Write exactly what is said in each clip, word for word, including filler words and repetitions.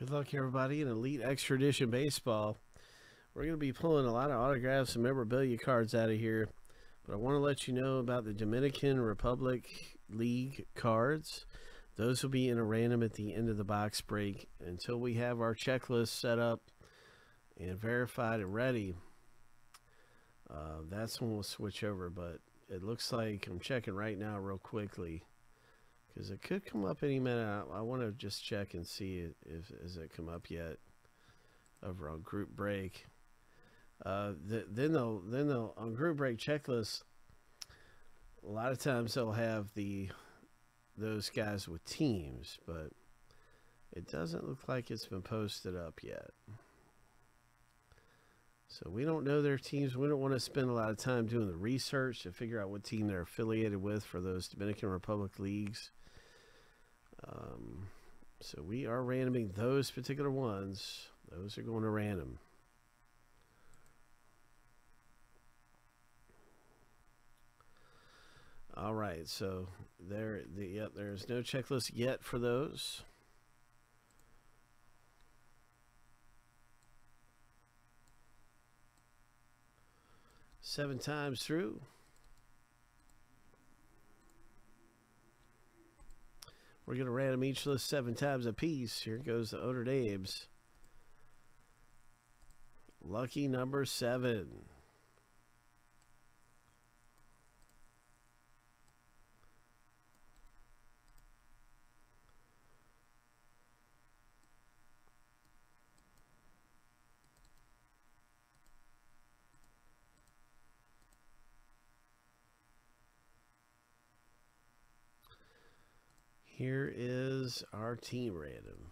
Good luck, everybody, in Elite Extra Edition Baseball. We're going to be pulling a lot of autographs and memorabilia cards out of here, but I want to let you know about the Dominican Republic League cards. Those will be in a random at the end of the box break until we have our checklist set up and verified and ready. Uh, that's when we'll switch over, but it looks like I'm checking right now real quickly because it could come up any minute. I, I want to just check and see it if is it come up yet over on group break. Uh, th then they'll then they'll on group break checklist. A lot of times they'll have the those guys with teams, but it doesn't look like it's been posted up yet, so we don't know their teams. We don't want to spend a lot of time doing the research to figure out what team they're affiliated with for those Dominican Republic leagues, um, so we are randoming those particular ones. Those are going to random. All right, so there, the, yep, there's no checklist yet for those. Seven times through. We're going to random each list seven times a piece. Here goes the Notre Dame's. Lucky number seven. Here is our team random.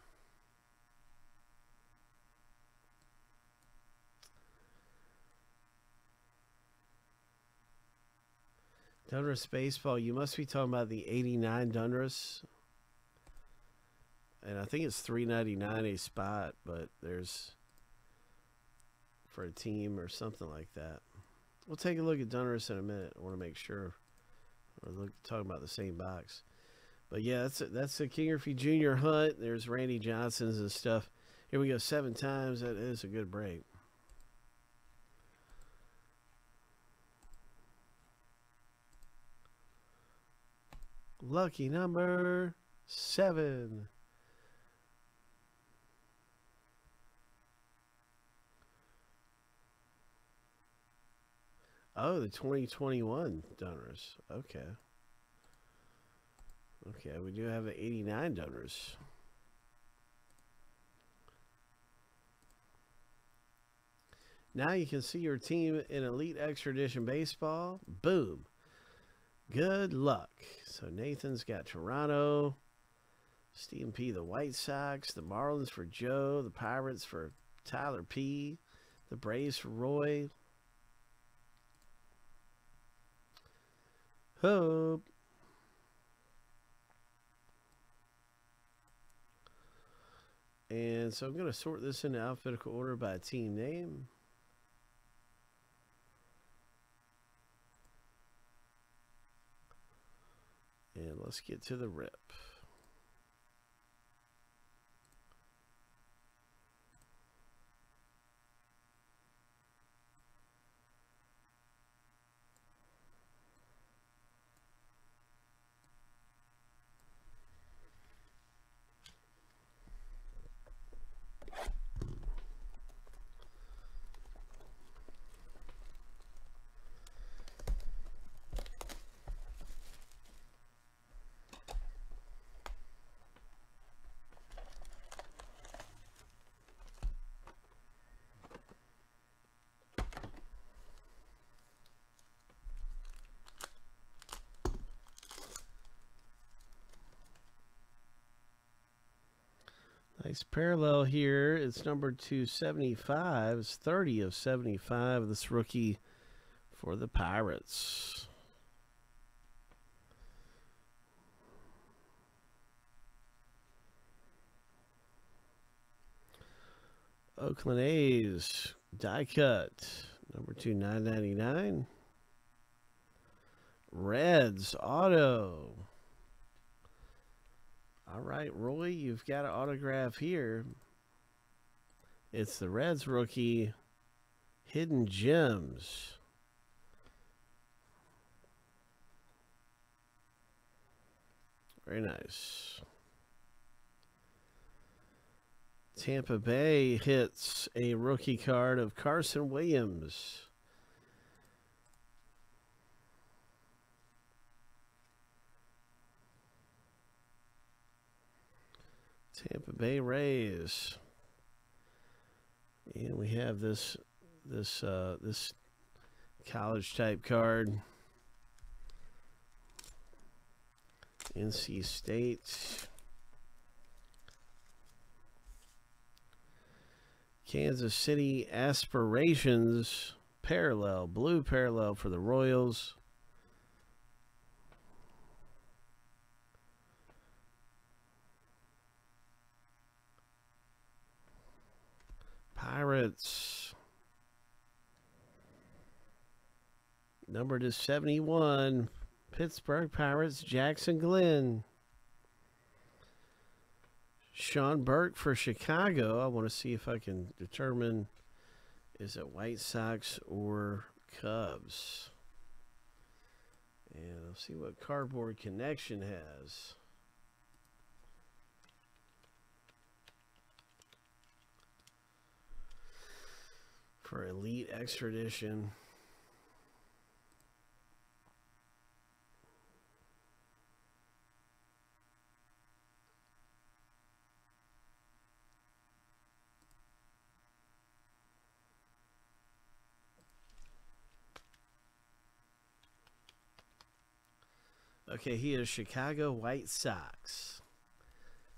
Dondrus baseball. You must be talking about the eighty-nine Dondrus, and I think it's three ninety-nine a spot, but there's for a team or something like that. We'll take a look at Dondrus in a minute. I want to make sure we're talking about the same box. But yeah, that's a, that's the Kingery Junior hunt. There's Randy Johnson's and stuff. Here we go, seven times. That is a good break. Lucky number seven. Oh, the twenty twenty-one Dondrus. Okay. Okay, we do have an eighty-nine Dondrus. Now you can see your team in Elite Extra Edition Baseball. Boom. Good luck. So Nathan's got Toronto. Stephen P. the White Sox. The Marlins for Joe. The Pirates for Tyler P. The Braves for Roy. Hope. And so I'm going to sort this into alphabetical order by team name. And let's get to the rip. Nice parallel here. It's number two seventy-five. It's thirty of seventy-five. This rookie for the Pirates. Oakland A's die cut. Number two nine ninety-nine. Reds auto. All right, Roy, you've got an autograph here. It's the Reds rookie, Hidden Gems. Very nice. Tampa Bay hits a rookie card of Carson Williams. Tampa Bay Rays. And we have this this uh this college type card. N C State. Kansas City Aspirations parallel, blue parallel for the Royals. Pirates. Numbered is seventy-one. Pittsburgh Pirates, Jackson Glenn. Sean Burke for Chicago. I want to see if I can determine, is it White Sox or Cubs? And I'll see what Cardboard Connection has. For Elite Extra Edition. Okay, he is Chicago White Sox.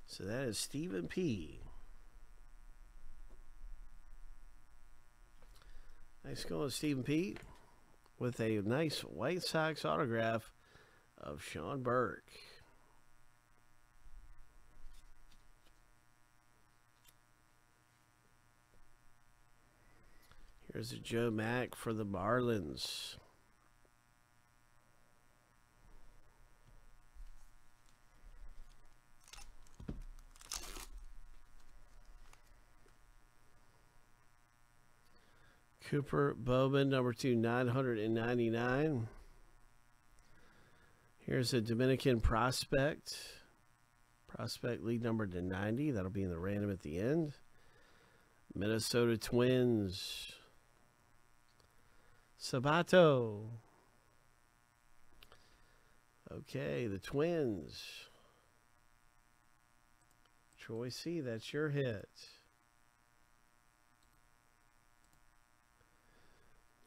So that is Stephen P. Nice going, Stephen P. With a nice White Sox autograph of Sean Burke. Here's a Joe Mack for the Marlins. Cooper Bowman, number two, nine hundred ninety-nine. Here's a Dominican Prospect. Prospect League number to ninety. That'll be in the random at the end. Minnesota Twins. Sabato. Okay, the Twins. Troy C., that's your hit.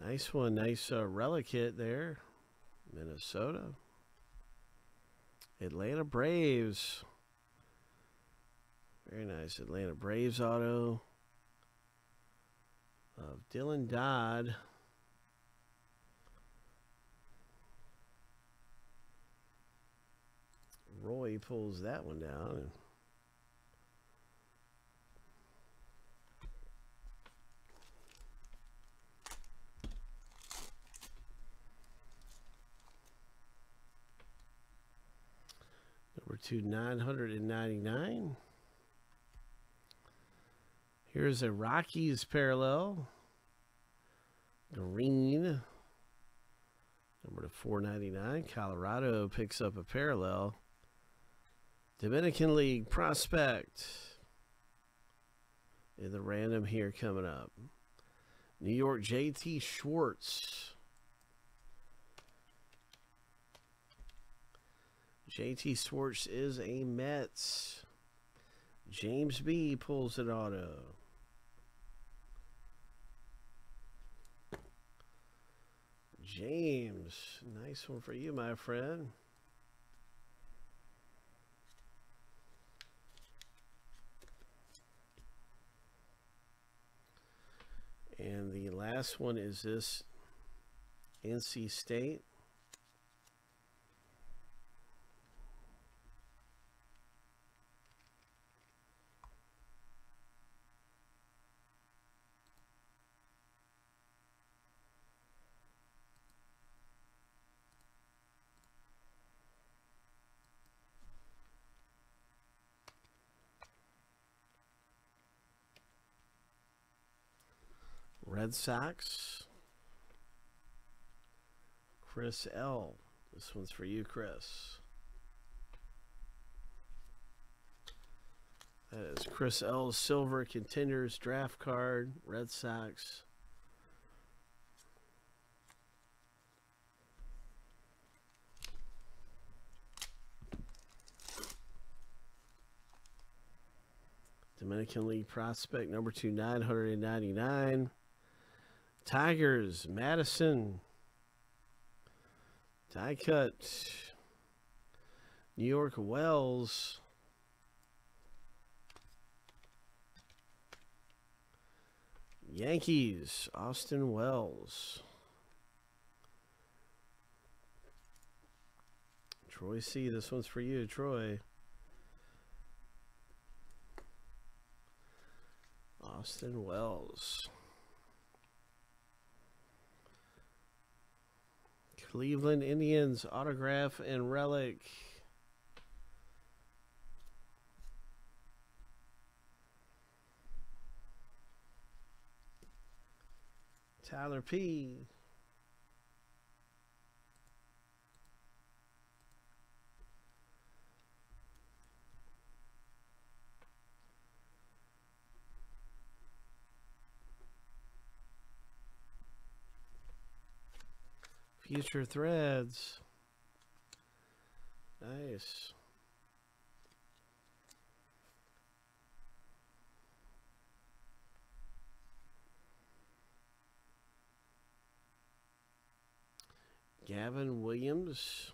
Nice one, nice uh, relic hit there. Minnesota. Atlanta Braves. Very nice Atlanta Braves auto of Dylan Dodd. Roy pulls that one down. To nine hundred ninety-nine. Here's a Rockies parallel. Green. Number to four ninety-nine. Colorado picks up a parallel. Dominican League Prospect. In the random here coming up. New York J T Schwarz. J T Schwarz is a Mets. James B. pulls an auto. James, nice one for you, my friend. And the last one is this N C State. Red Sox. Chris L. This one's for you, Chris. That is Chris L's Silver Contenders Draft Card, Red Sox. Dominican League Prospect, number two, nine hundred ninety-nine. Tigers, Madison. Die cut. New York, Wells. Yankees, Austin Wells. Troy C, this one's for you, Troy. Austin Wells. Cleveland Indians, autograph and relic. Tyler P. Future threads. Nice. Gavin Williams.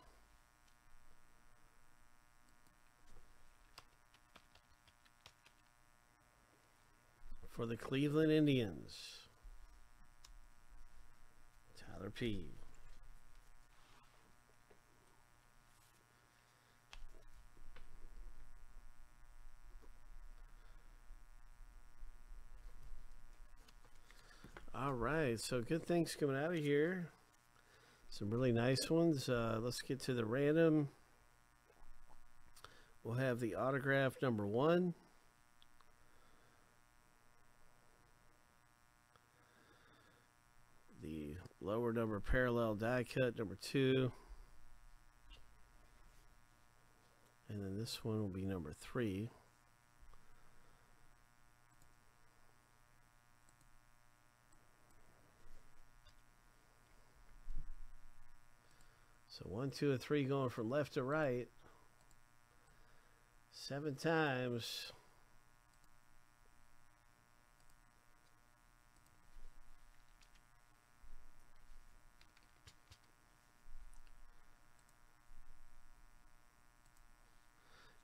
For the Cleveland Indians, Tyler P. All right, so good things coming out of here. Some really nice ones. Uh, let's get to the random. We'll have the autograph number one. The lower number parallel die cut number two. And then this one will be number three. So one, two, and three going from left to right. Seven times.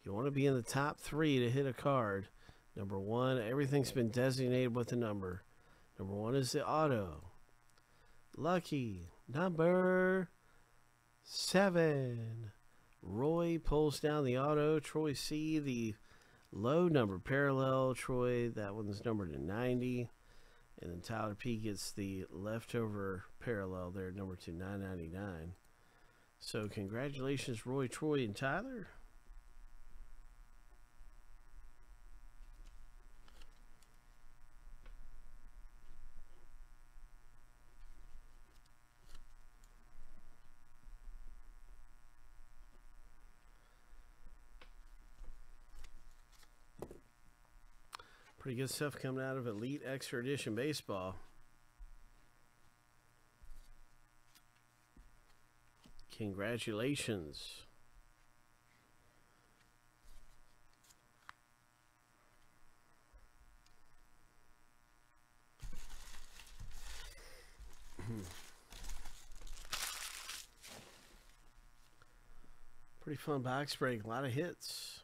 You want to be in the top three to hit a card. Number one, everything's been designated with a number. Number one is the auto. Lucky number seven. Roy pulls down the auto. Troy C, the low number parallel. Troy, that one's numbered to ninety. And then Tyler P gets the leftover parallel there, number to nine ninety-nine. So congratulations, Roy, Troy, and Tyler. Pretty good stuff coming out of Elite Extra Edition Baseball. Congratulations. Pretty fun box break. A lot of hits.